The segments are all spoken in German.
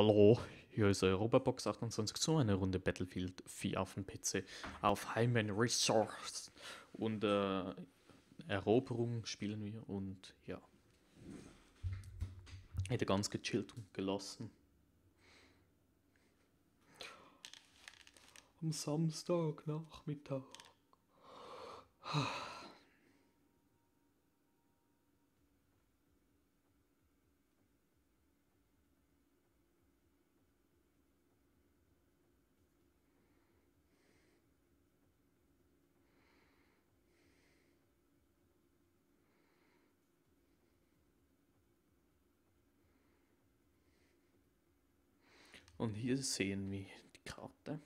Hallo, hier ist EuropaBox28 zu einer Runde Battlefield 4 auf dem PC auf Heimen Resource und Eroberung spielen wir und ja, hätte ganz gechillt und gelassen. Am Samstagnachmittag. Und hier sehen wir die Karte.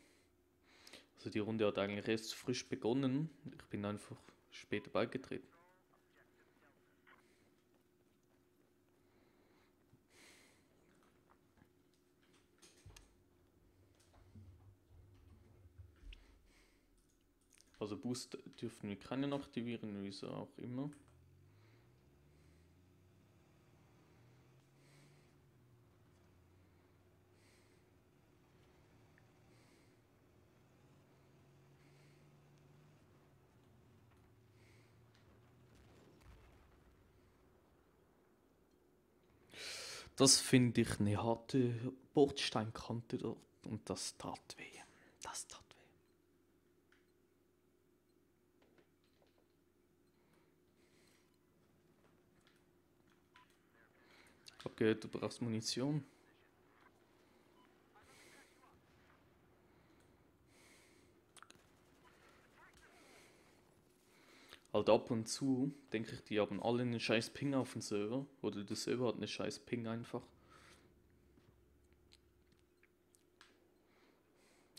Also die Runde hat eigentlich erst frisch begonnen. Ich bin einfach später beigetreten. Also Boost dürfen wir keinen aktivieren, wieso auch immer. Das finde ich eine harte Bordsteinkante dort und das tat weh. Das tat weh. Ich habe gehört, du brauchst Munition. Halt ab und zu, denke ich, die haben alle einen scheiß Ping auf dem Server. Oder der Server hat einen scheiß Ping einfach.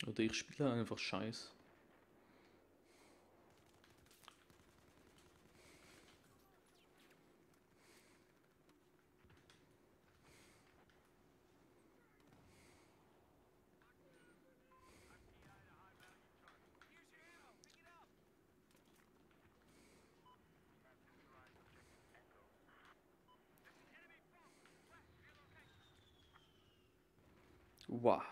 Oder ich spiele einfach scheiß. Wow.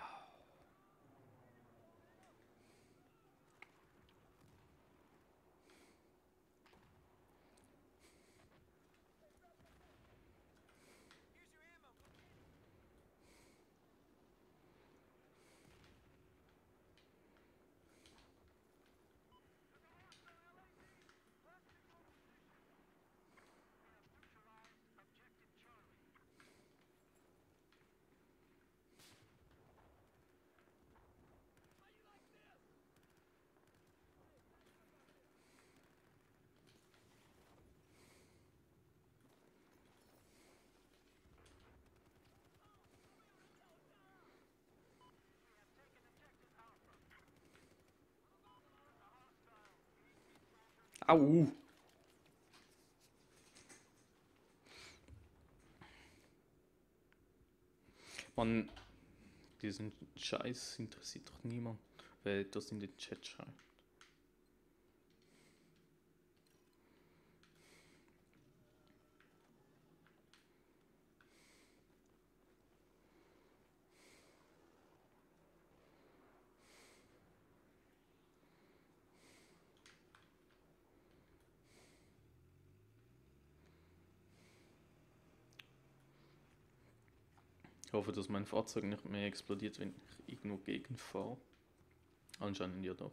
Au! Mann, diesen Scheiß interessiert doch niemand, wer das in den Chat schreibt. Ich hoffe, dass mein Fahrzeug nicht mehr explodiert, wenn ich irgendwo gegenfahre. Anscheinend ja doch.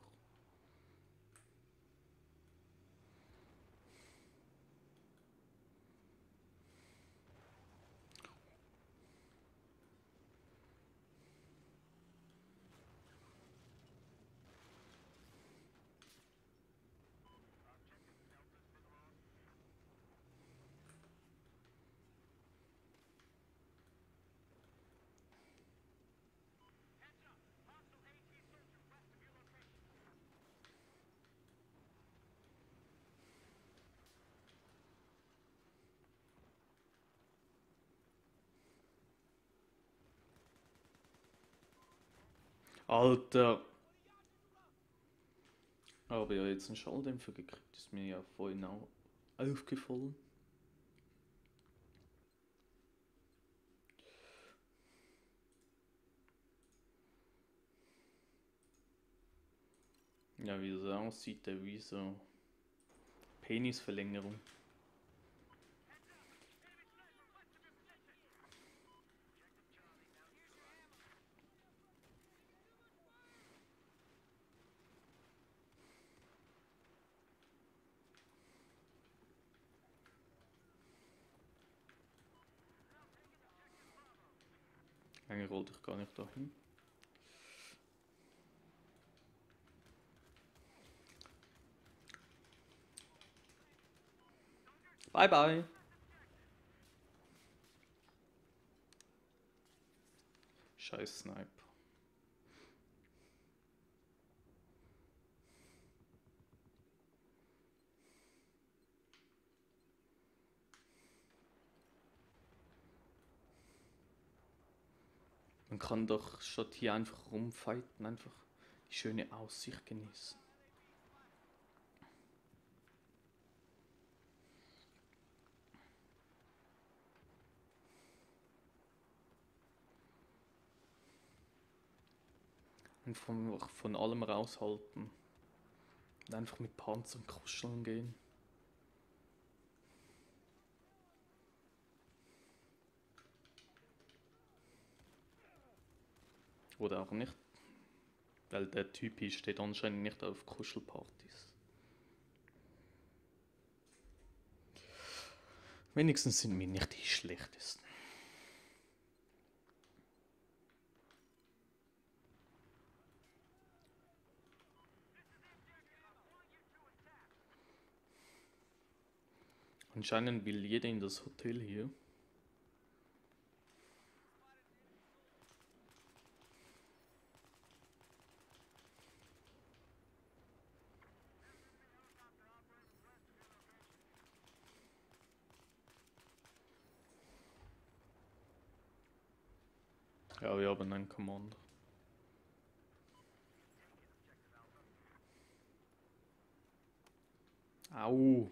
Alter! Aber ja, jetzt einen Schalldämpfer gekriegt, ist mir ja vorhin auch aufgefallen. Ja, wie es aussieht, der Wii so Penisverlängerung. Eigentlich wollte ich gar nicht dahin. Bye bye. Scheiß Sniper. Man kann doch statt hier einfach rumfighten, einfach die schöne Aussicht genießen. Einfach von allem raushalten und einfach mit Panzern kuscheln gehen. Oder auch nicht, weil der Typ hier steht anscheinend nicht auf Kuschelpartys. Wenigstens sind wir nicht die schlechtesten. Anscheinend will jeder in das Hotel hier. Ja, wir haben einen Commander. Au!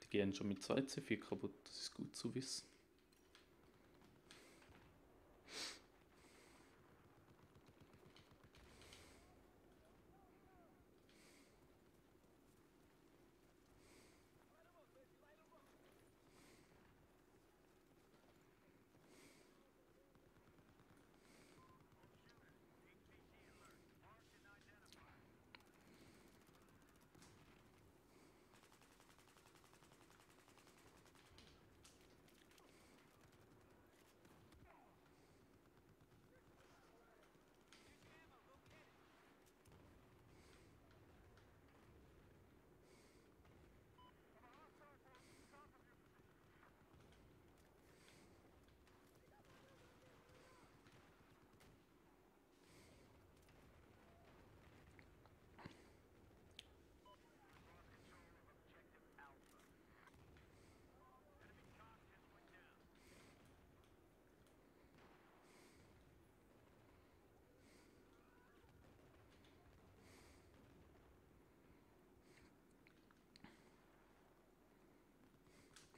Die gehen schon mit 2C4 kaputt, das ist gut zu wissen.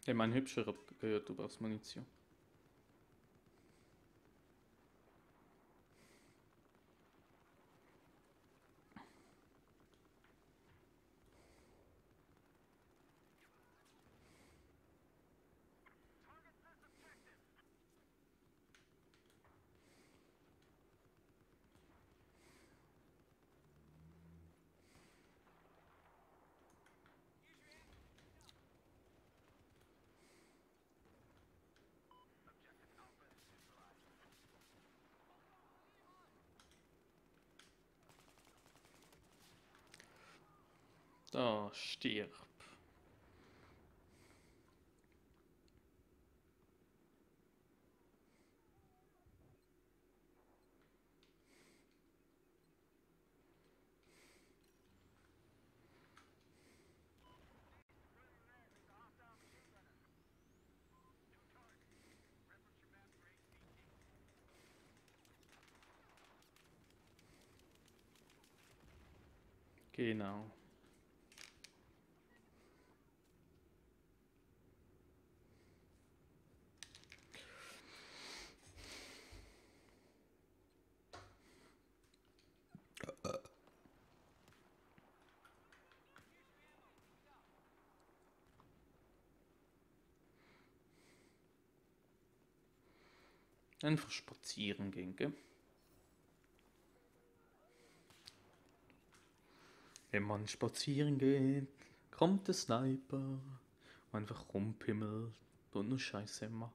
Ich meine, hübscher gehört, du brauchst Munition. Da, stirb. Genau. Einfach spazieren gehen, gell? Wenn man spazieren geht, kommt der Sniper und einfach rumpimmelt und nur Scheiße macht.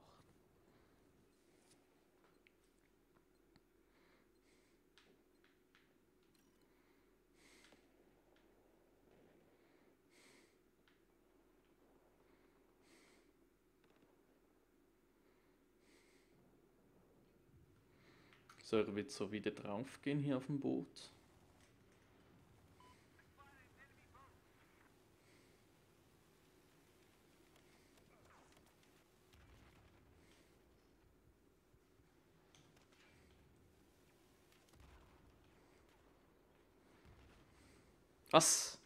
So, er wird so wieder drauf gehen hier auf dem Boot. Was?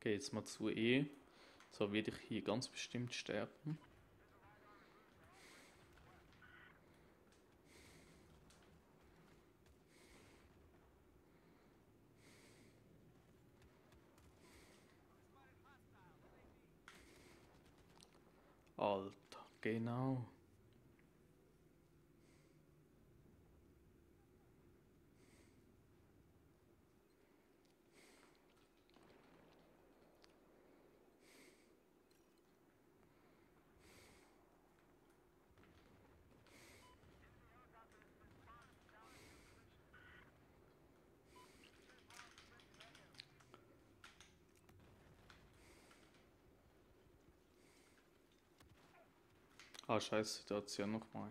Gehe jetzt mal zu E, so werde ich hier ganz bestimmt sterben. Alter, genau. Ah, scheiße, da hat es ja nochmal.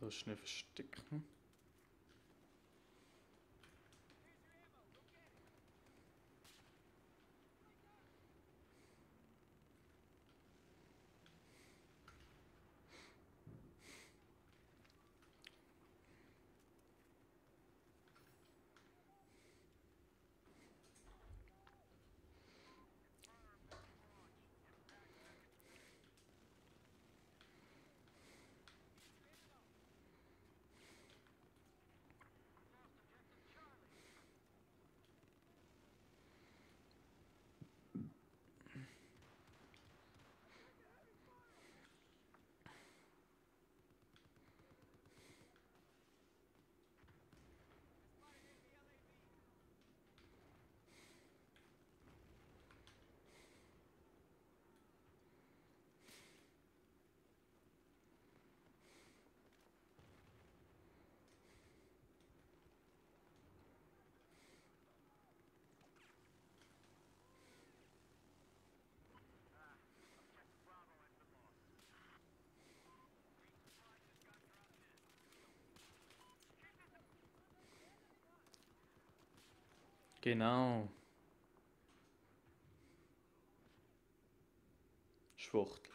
So, schnell verstecken. Genau. Schwuchtel.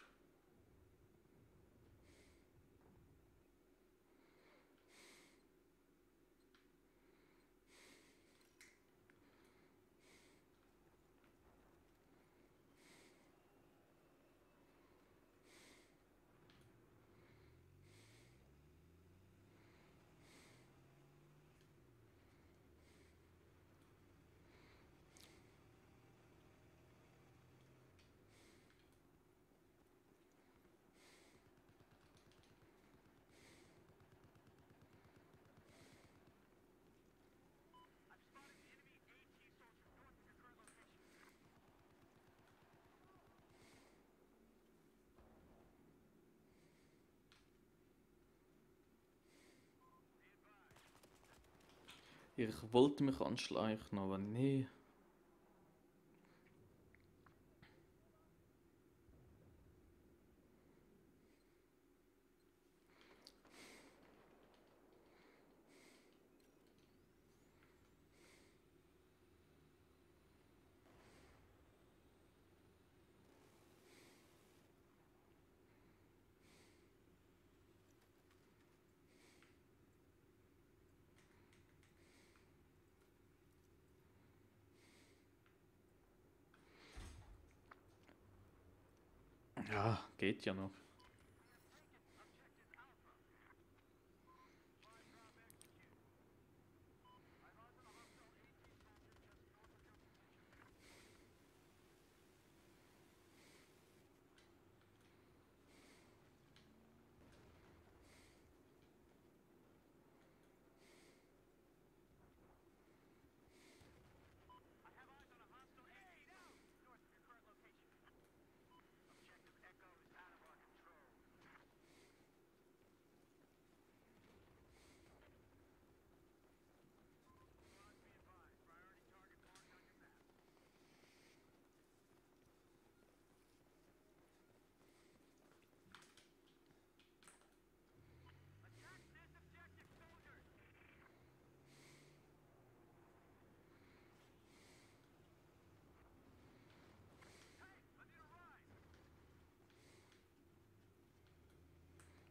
Ich wollte mich anschleichen, aber nee. Ja, geht ja noch.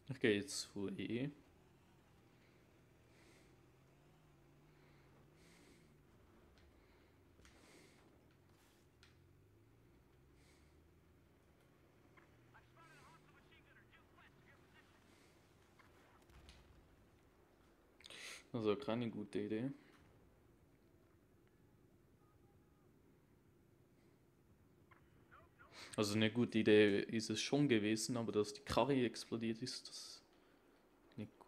Ich gehe jetzt zu E. Also keine gute Idee. Also eine gute Idee ist es schon gewesen, aber dass die Karre explodiert ist, das ist nicht gut.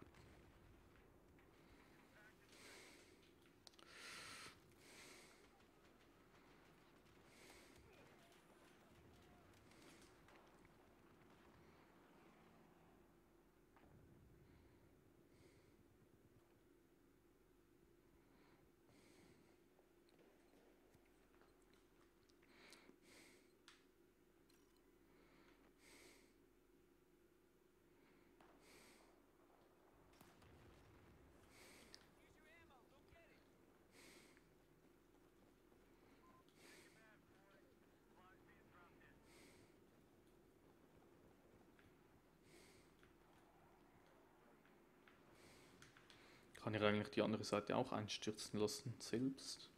Kann ich eigentlich die andere Seite auch einstürzen lassen, selbst?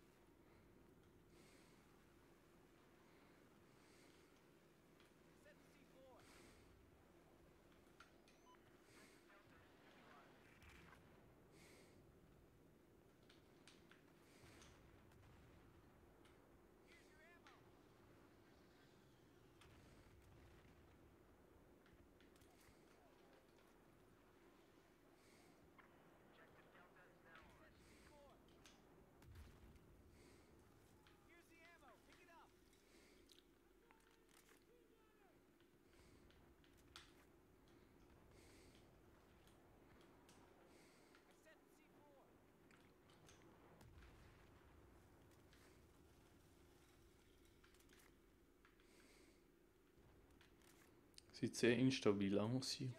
Sieht sehr instabil aus hier.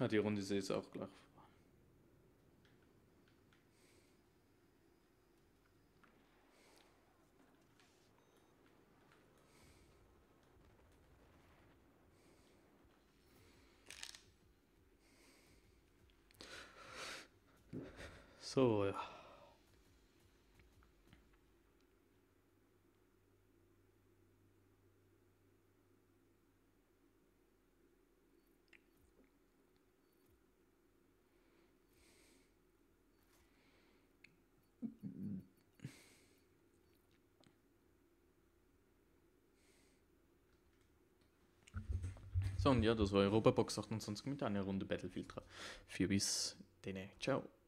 Ah, die Runde sehe ich auch gleich. So, ja. So, und ja, das war EuropaBox28 mit einer Runde Battlefield 4. Bis denne. Ciao.